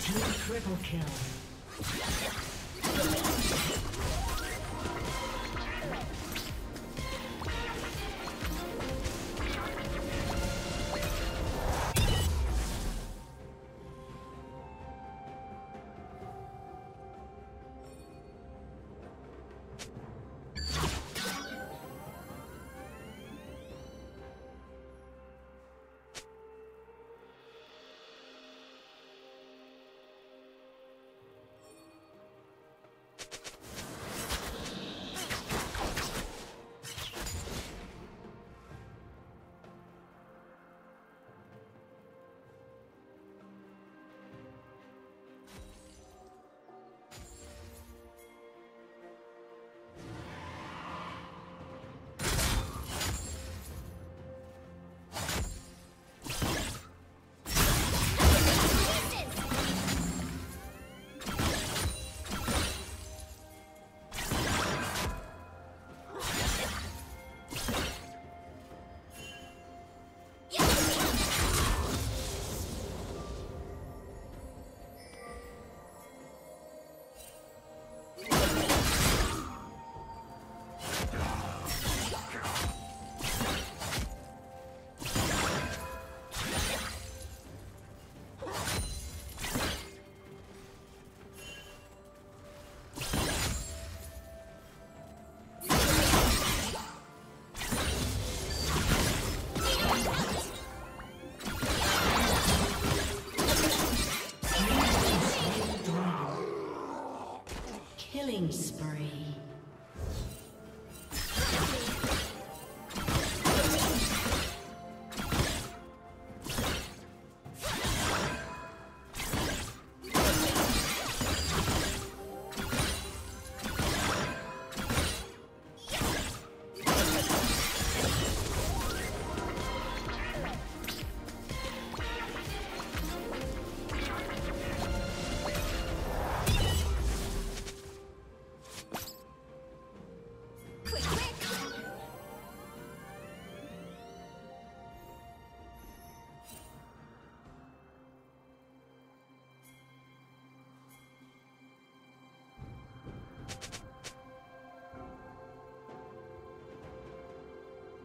to the triple kill.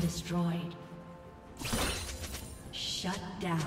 Destroyed. Shut down.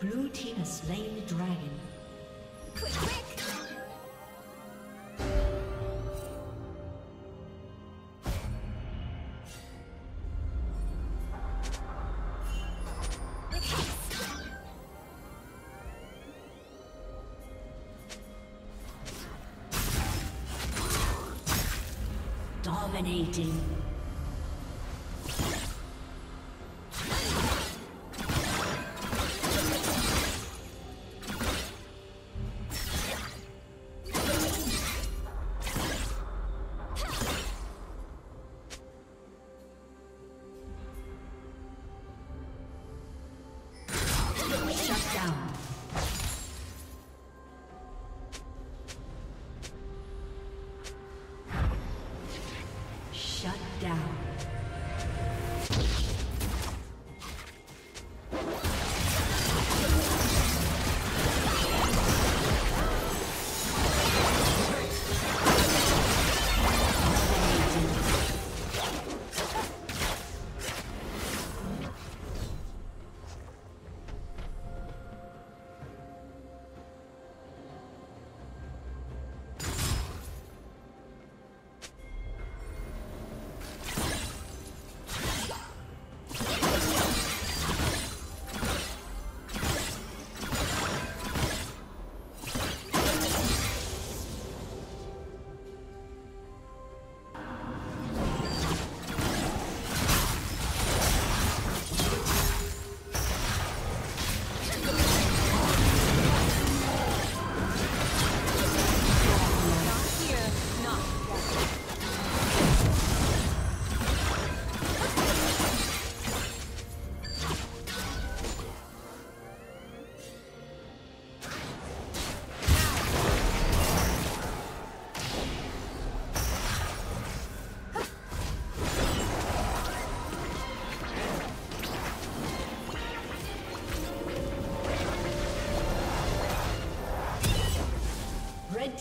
Blue team has slain the dragon. Quick, quick! Dominating. Shut down. Red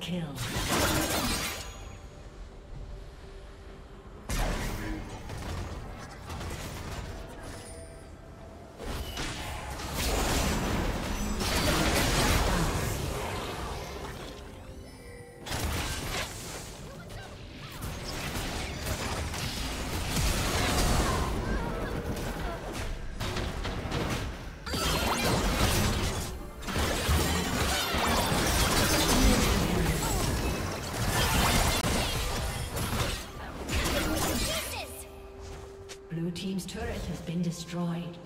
Kill. Turret has been destroyed.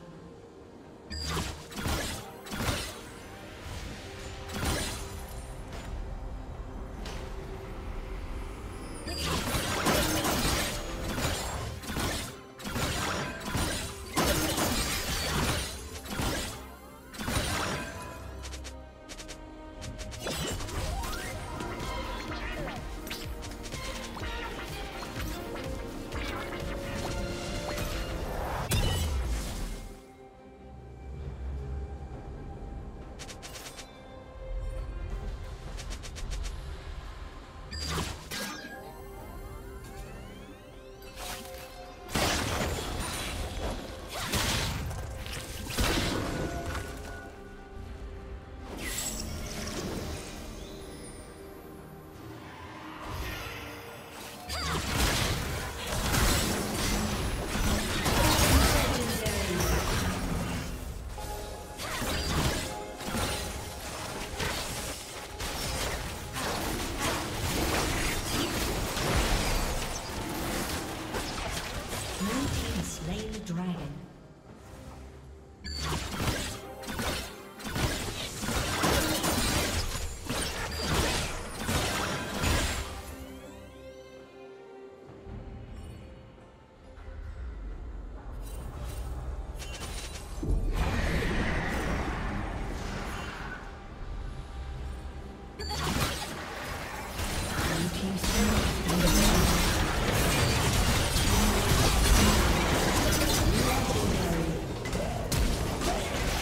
Team's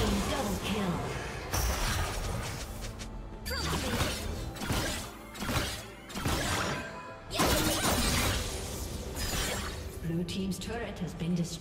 turret has been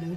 Blue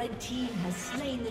Red team has slain the